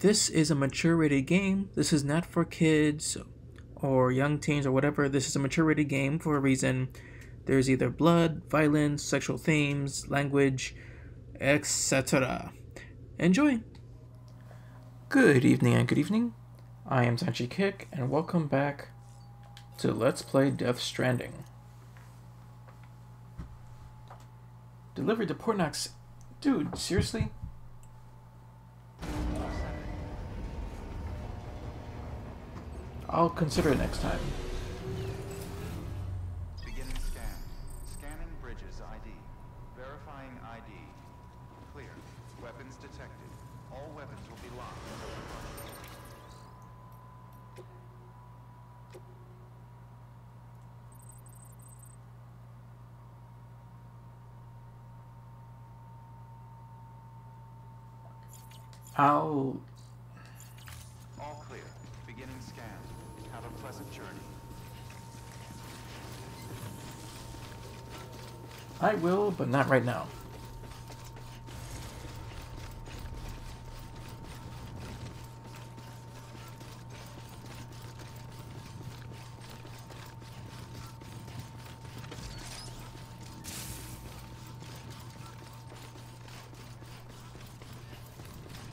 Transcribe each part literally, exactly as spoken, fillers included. This is a mature-rated game. This is not for kids or young teens or whatever. This is a mature-rated game for a reason. There's either blood, violence, sexual themes, language, et cetera. Enjoy! Good evening and good evening. I am Zanji Kick, and welcome back to Let's Play Death Stranding. Delivered to Portnox. Dude, seriously? I'll consider it next time. Beginning scan. Scanning Bridges I D. Verifying I D. Clear. Weapons detected. All weapons will be locked. I'll... All clear. Beginning scan. Have a pleasant journey. I will, but not right now.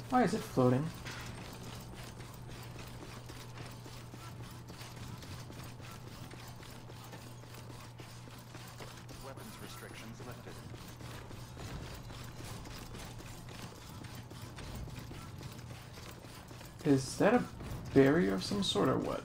Why is it floating? Weapons restrictions lifted. Is that a barrier of some sort or what?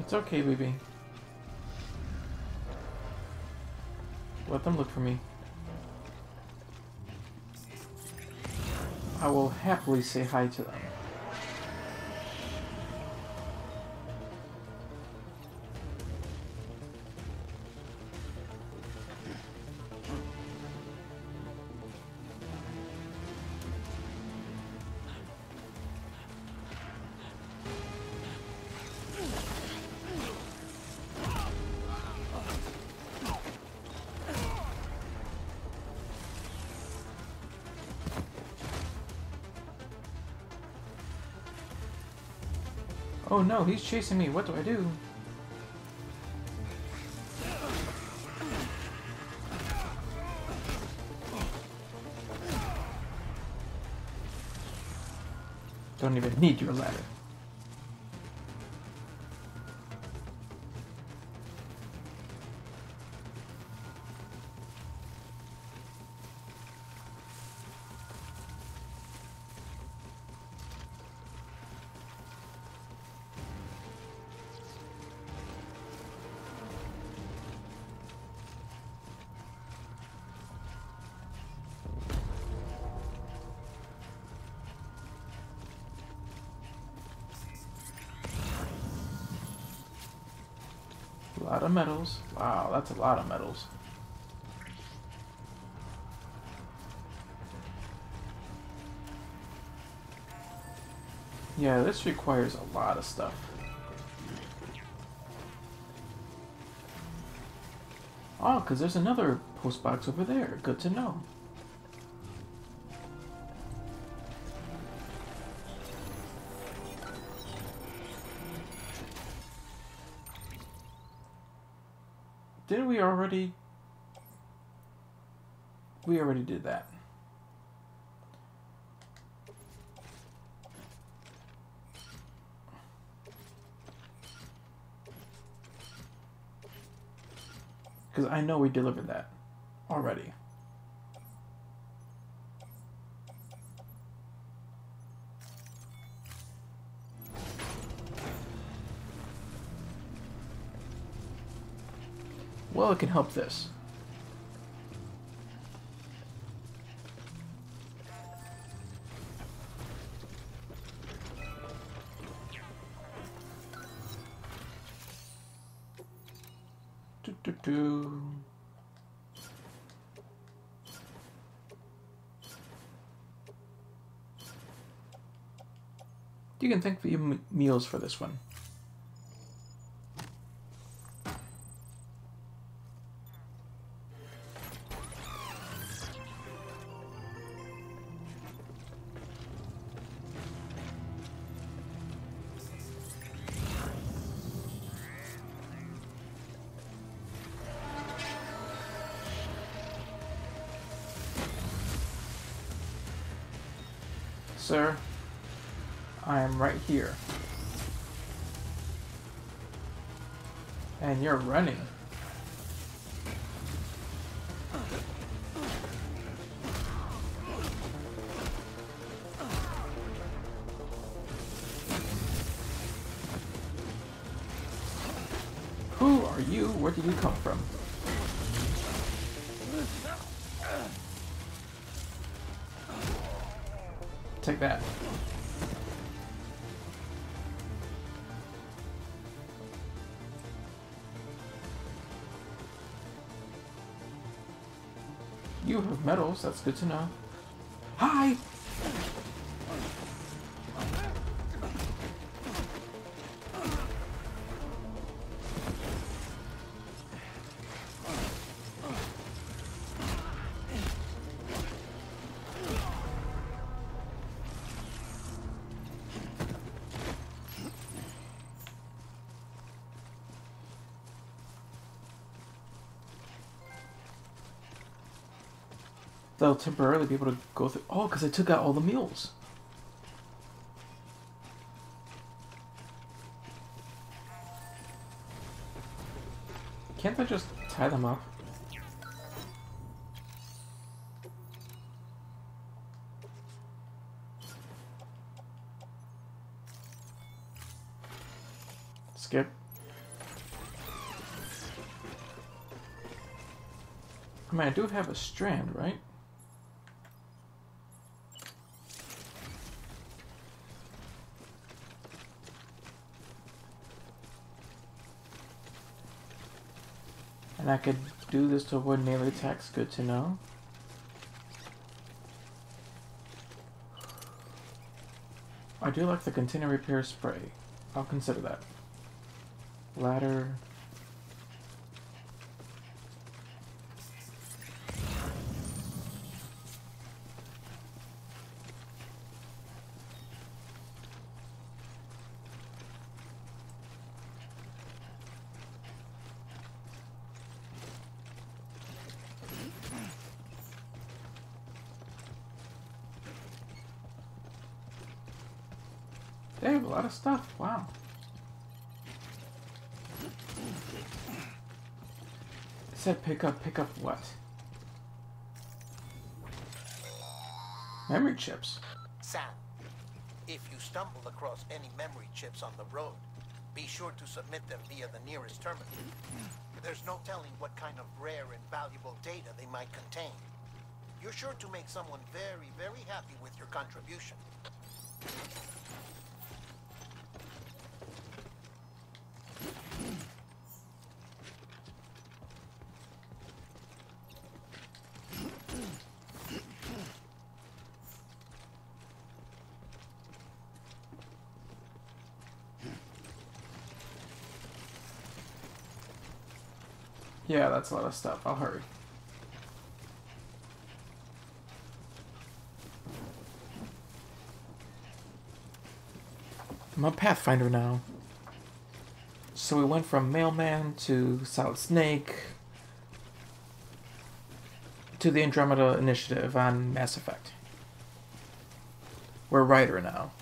It's okay, baby. Let them look for me. I will happily say hi to them. Oh no, he's chasing me. What do I do? Don't even need your ladder. A lot of metals. Wow, that's a lot of metals. Yeah, this requires a lot of stuff. Oh, because there's another post box over there. Good to know. Didn't we already... We already did that. Because I know we delivered that already. Well, it can help this. Do-do. You can thank the m meals for this one. Sir, I am right here. And you're running. Who are you? Where did you come from? Take that. You have medals, that's good to know. Hi! They'll temporarily be able to go through. Oh, because I took out all the meals. Can't I just tie them up? Skip. I mean, I do have a strand, right? And I could do this to avoid melee attacks, good to know. I do like the container repair spray. I'll consider that. Ladder. They have a lot of stuff, wow. It said pick up, pick up what? Memory chips. Sam, if you stumble across any memory chips on the road, be sure to submit them via the nearest terminal. There's no telling what kind of rare and valuable data they might contain. You're sure to make someone very, very happy with your contribution. Yeah, that's a lot of stuff. I'll hurry. I'm a Pathfinder now. So we went from Mailman to Solid Snake to the Andromeda Initiative on Mass Effect. We're Writer now.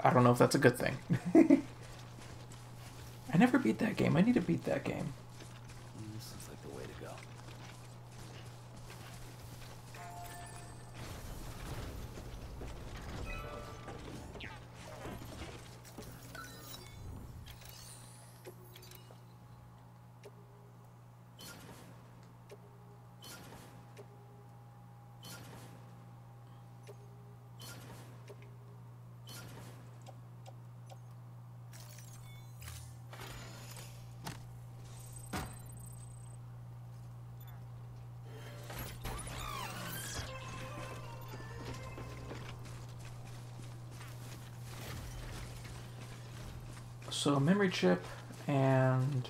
I don't know if that's a good thing. I never beat that game. I need to beat that game. So a memory chip and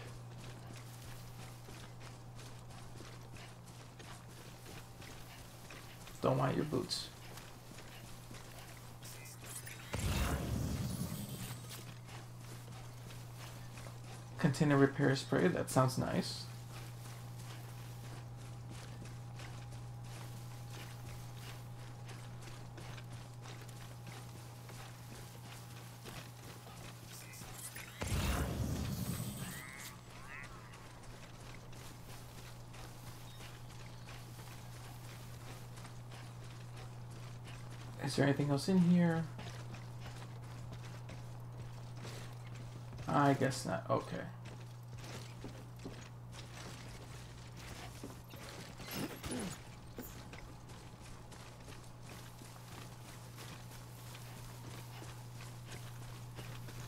don't want your boots. Container repair spray, that sounds nice. Is there anything else in here? I guess not. Okay.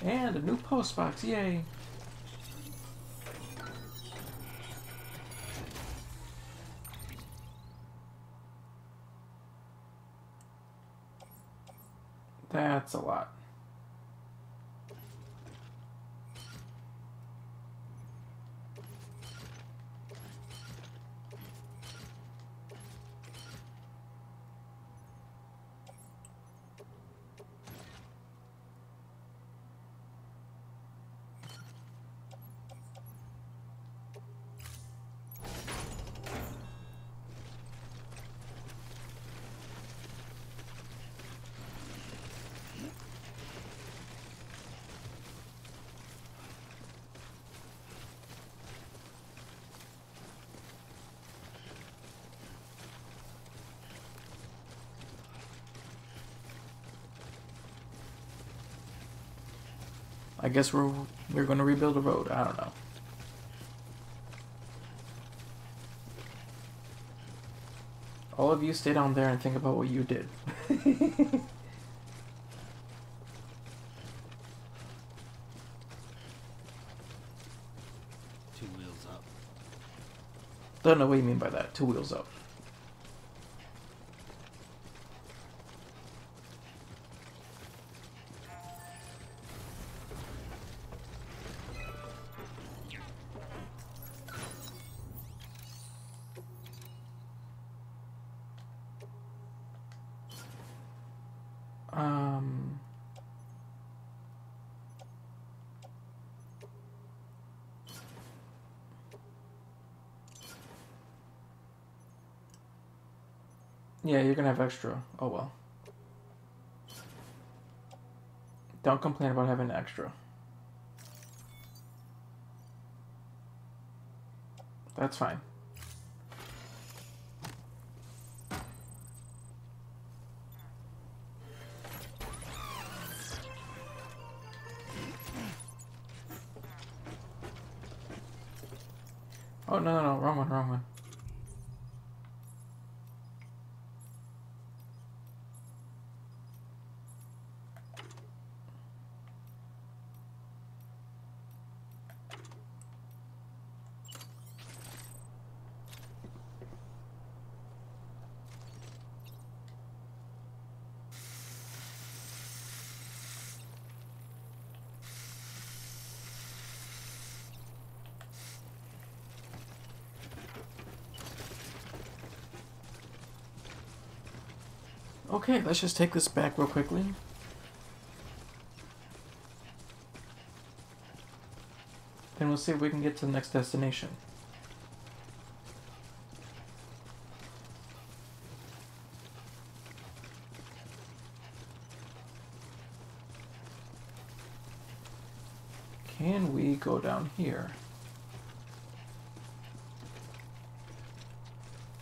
And a new post box, yay! That's a lot. I guess we're we're going to rebuild a road. I don't know. All of you stay down there and think about what you did. Two wheels up. Don't know what you mean by that. Two wheels up. Um, yeah, you're gonna have extra. Oh well. Don't complain about having extra. That's fine. Oh, no, no, no, wrong one, wrong one. Okay, let's just take this back real quickly. Then we'll see if we can get to the next destination. Can we go down here?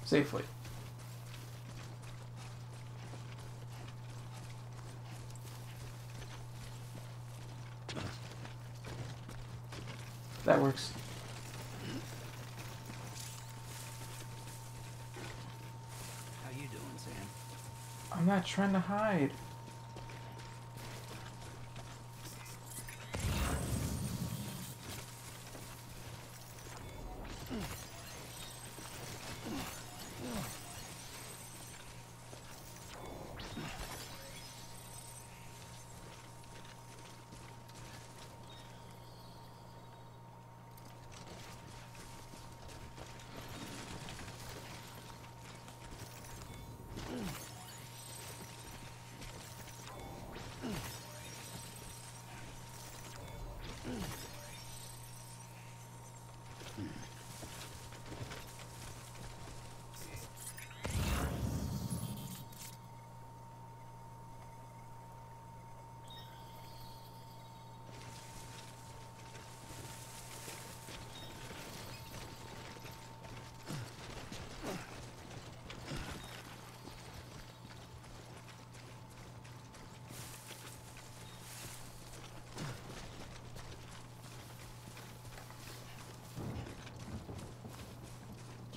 Safely. That works. How you doing, Sam? I'm not trying to hide.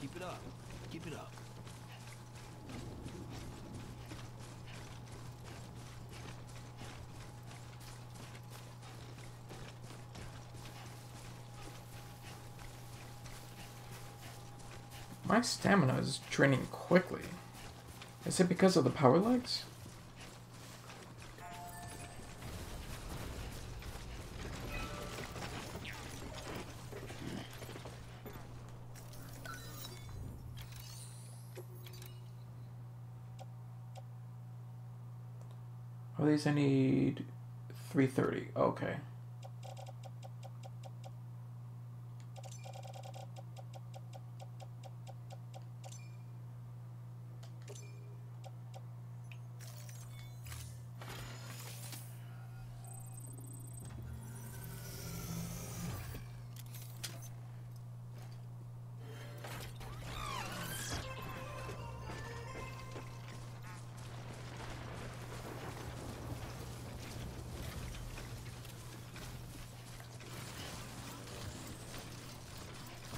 Keep it up. Keep it up. My stamina is draining quickly. Is it because of the power legs? I need three thirty. Okay.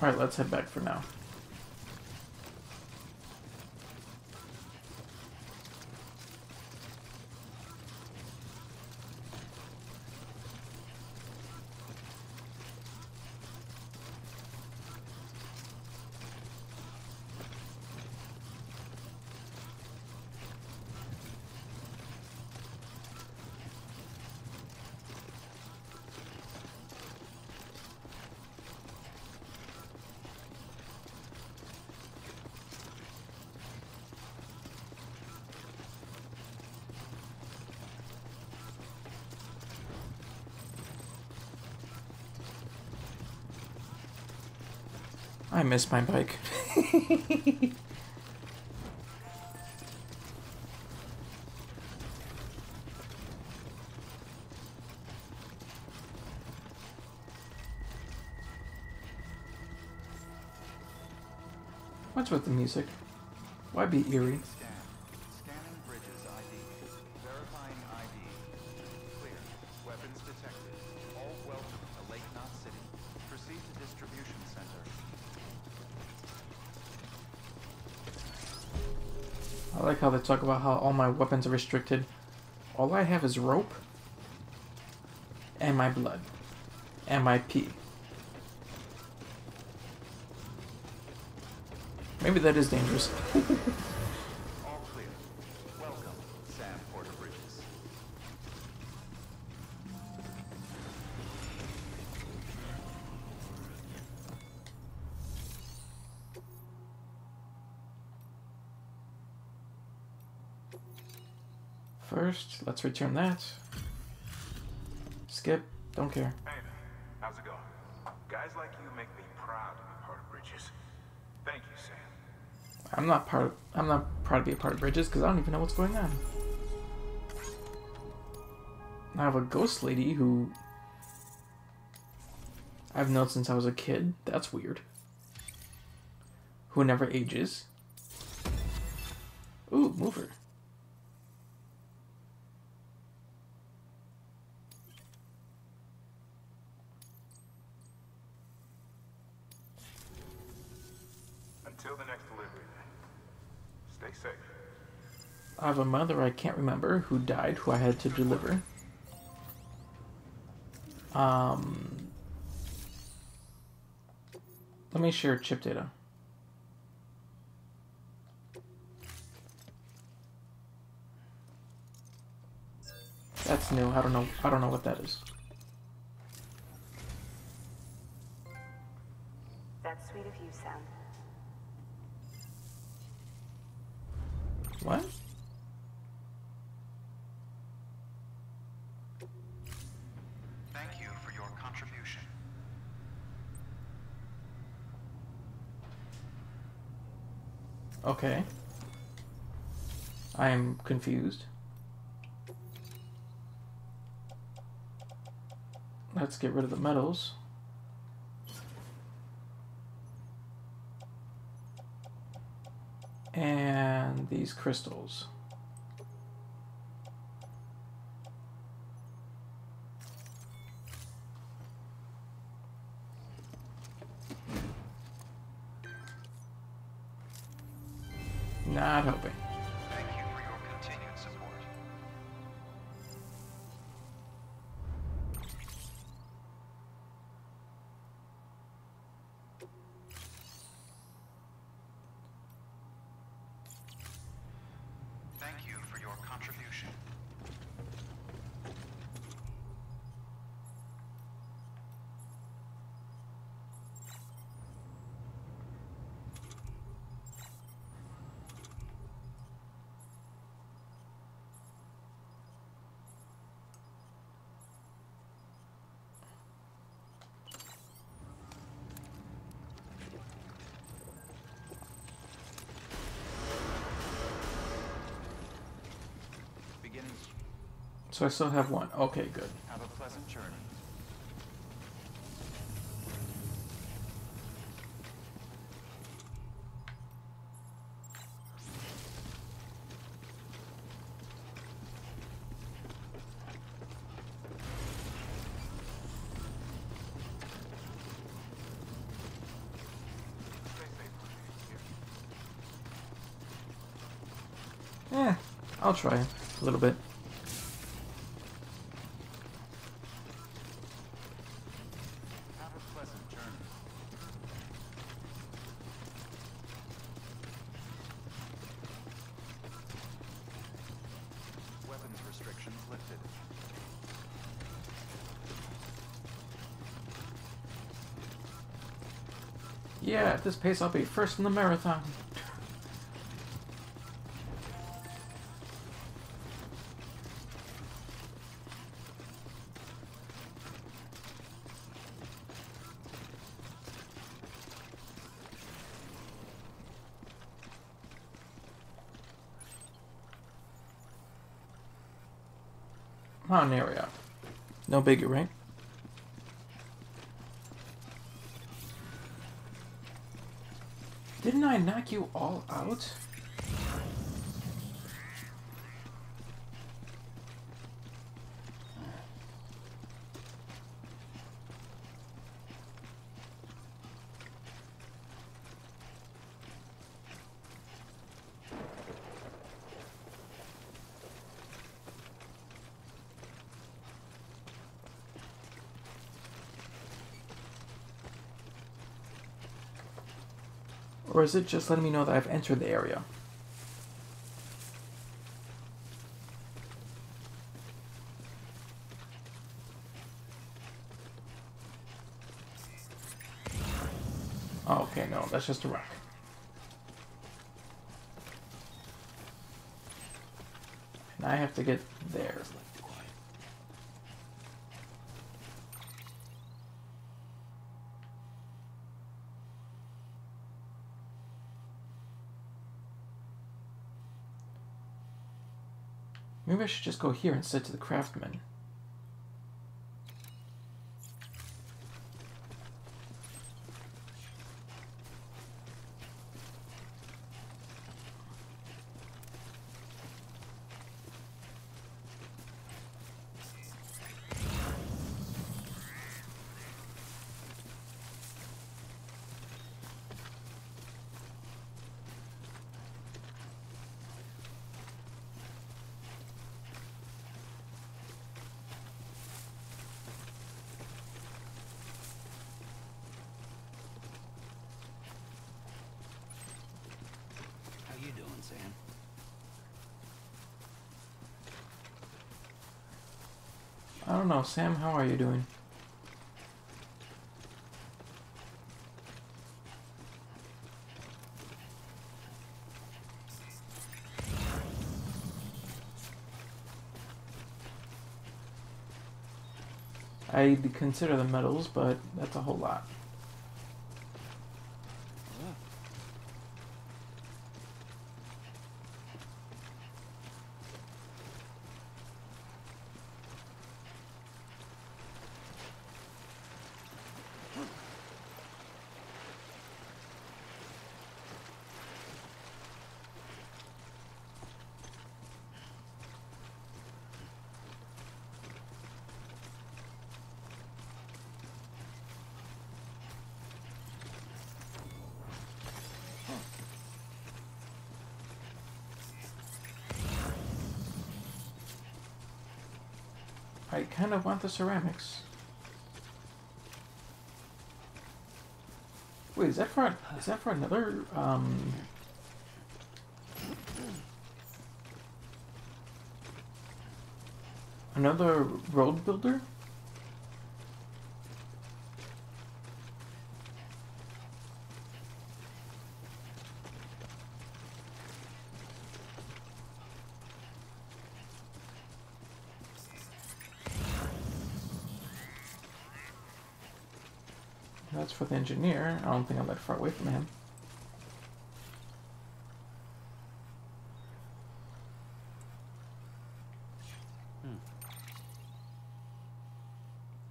Alright, let's head back for now. I miss my bike. What's with the music? Why be eerie? I like how they talk about how all my weapons are restricted. All I have is rope, and my blood, and my pee. Maybe that is dangerous. All clear. Welcome, Sam Bridges. First, let's return that. Skip, don't care. Hey there, how's it going? Guys like you make me proud to be part of Bridges. Thank you, Sam. I'm not part of, I'm not proud to be a part of Bridges because I don't even know what's going on. I have a ghost lady who I've known since I was a kid. That's weird. Who never ages. Ooh, mover. I have a mother I can't remember who died, who I had to deliver. Um, let me share chip data. That's new. I don't know. I don't know what that is. That's sweet of you, Sam. What? Okay. I am confused. Let's get rid of the metals. And these crystals. Not hoping. Thank you for your continued support. Thank you for your contribution. So I still have one. Okay, good. Have a pleasant journey. Yeah, I'll try a little bit. Yeah, at this pace, I'll be first in the marathon. Mountain area. No biggie, right? Didn't I knock you all out? Or is it just letting me know that I've entered the area? Oh, okay, no, that's just a rock. And I have to get there. Maybe I should just go here instead to the craftsman. I don't know, Sam, how are you doing? I'd consider the medals, but that's a whole lot. I kind of want the ceramics. Wait, is that for, is that for another, um... another road builder? That's for the engineer. I don't think I'm that far away from him. Hmm.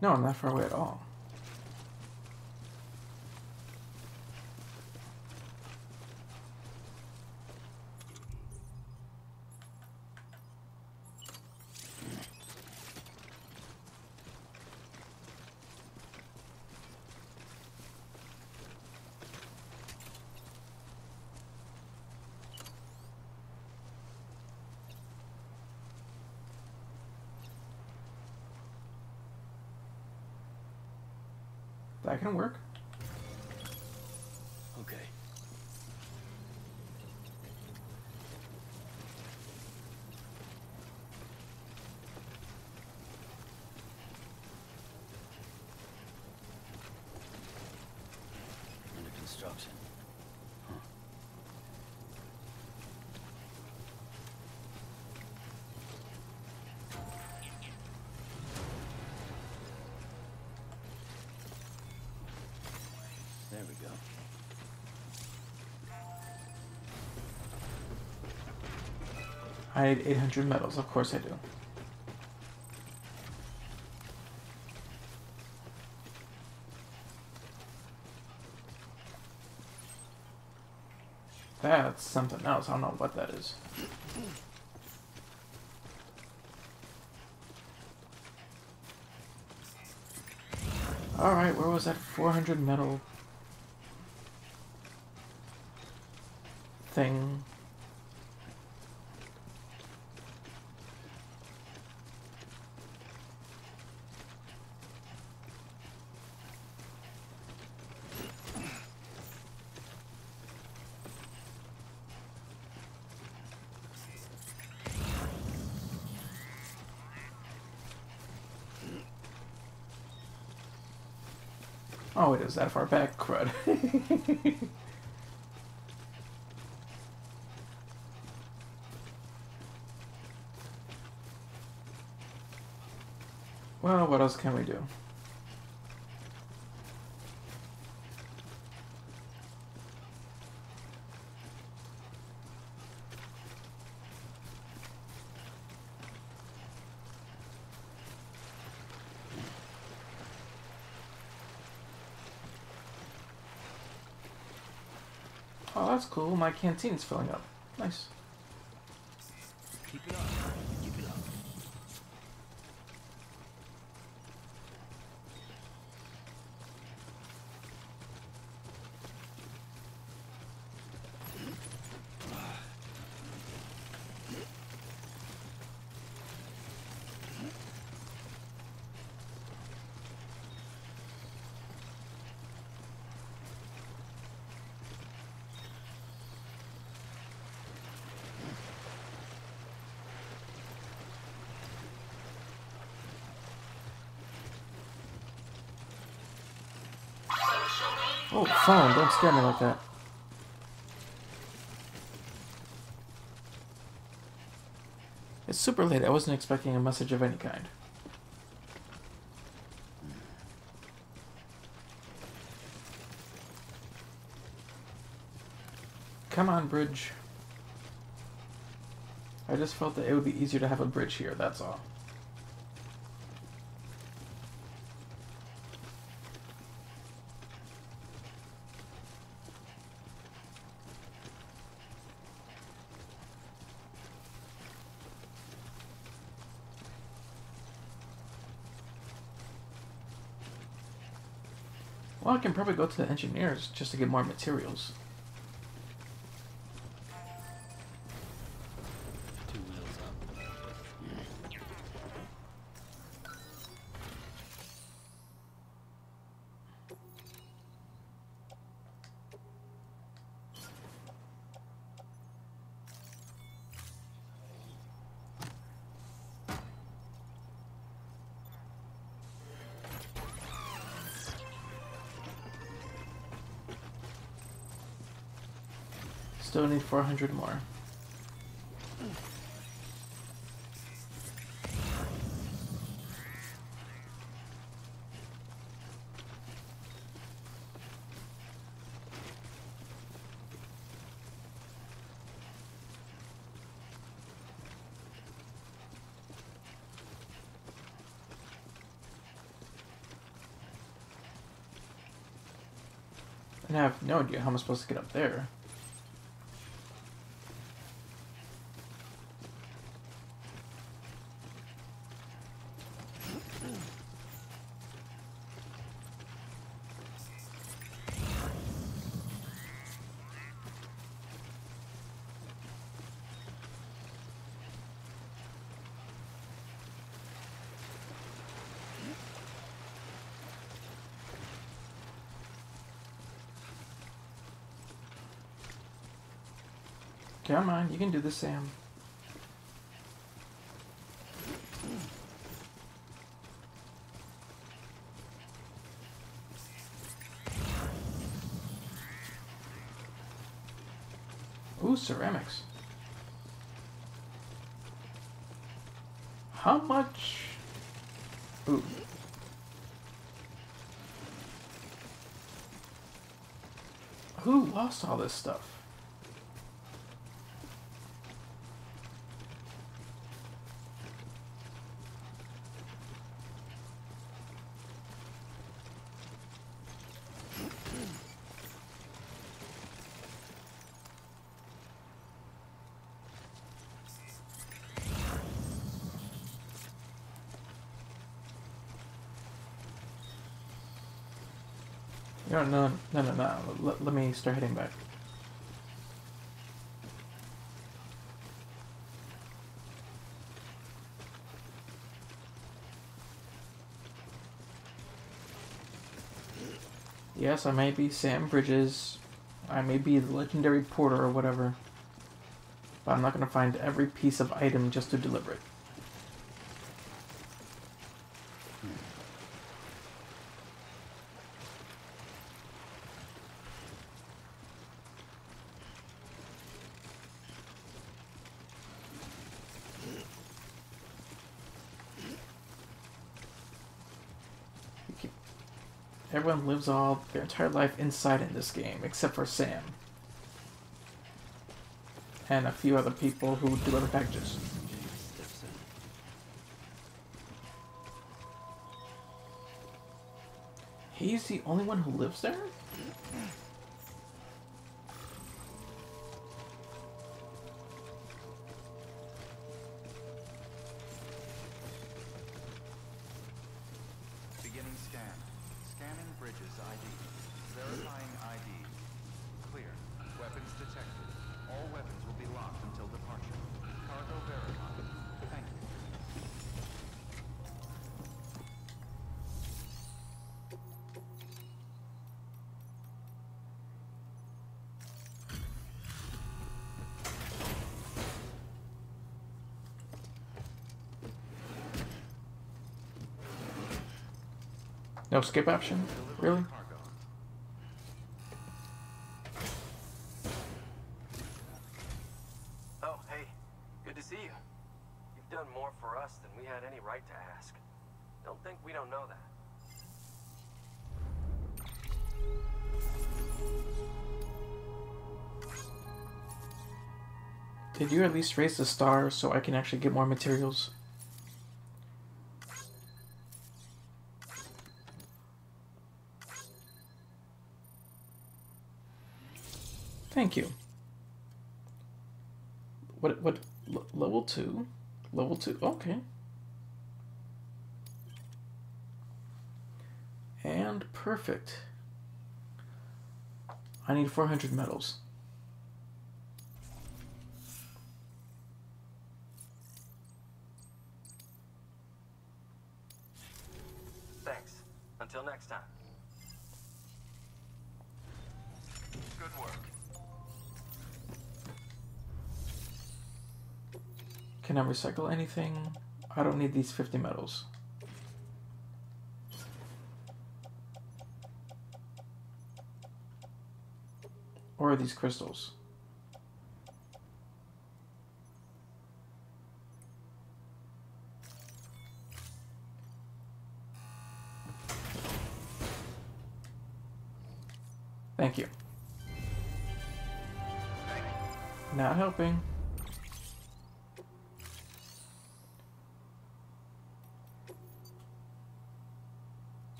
No, I'm not far away at all. That can work. Okay. Under construction. Huh. There we go. I need eight hundred metals, of course I do. That's something else, I don't know what that is. Alright, where was that four hundred metal thing? Oh, it is that far back, crud. Well, what else can we do? Oh, that's cool. My canteen's filling up. Nice. Keep it up. Keep it up. Oh, phone, don't scare me like that. It's super late. I wasn't expecting a message of any kind. Come on, bridge. I just felt that it would be easier to have a bridge here, that's all. Well, I can probably go to the engineers just to get more materials. Two wheels up. Still need four hundred more. I have no idea how I'm supposed to get up there. Come on, you can do this, Sam. Ooh, ceramics. How much? Ooh. Who lost all this stuff? No, no, no, no, no. Let, let me start heading back. Yes, I may be Sam Bridges. I may be the legendary porter or whatever. But I'm not going to find every piece of item just to deliver it. Everyone lives all their entire life inside in this game, except for Sam. And a few other people who deliver packages. He's the only one who lives there? No skip option? Really? Oh, hey. Good to see you. You've done more for us than we had any right to ask. Don't think we don't know that. Did you at least raise the star so I can actually get more materials? Thank you. What, what, l level two? Level two, okay. And perfect. I need four hundred medals. Thanks. Until next time. Good work. Can I recycle anything? I don't need these fifty medals. Or these crystals. Thank you. Not helping.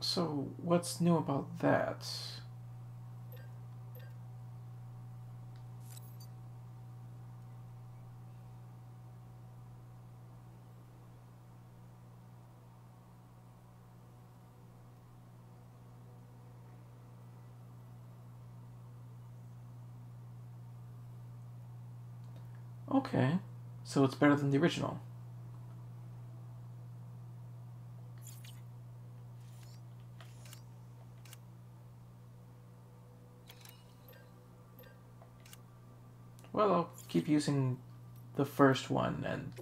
So, what's new about that? Okay, so it's better than the original. Well, I'll keep using the first one and...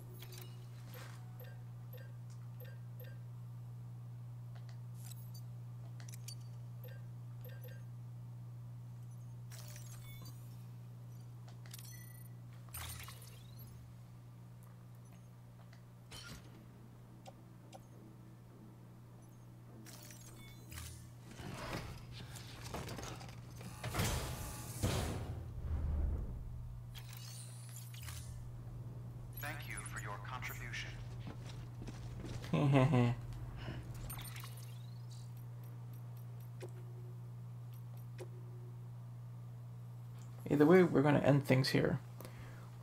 Either way, we're going to end things here.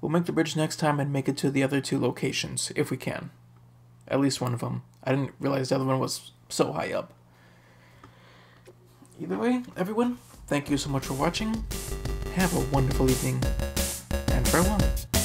We'll make the bridge next time and make it to the other two locations, if we can. At least one of them. I didn't realize the other one was so high up. Either way, everyone, thank you so much for watching. Have a wonderful evening, and farewell.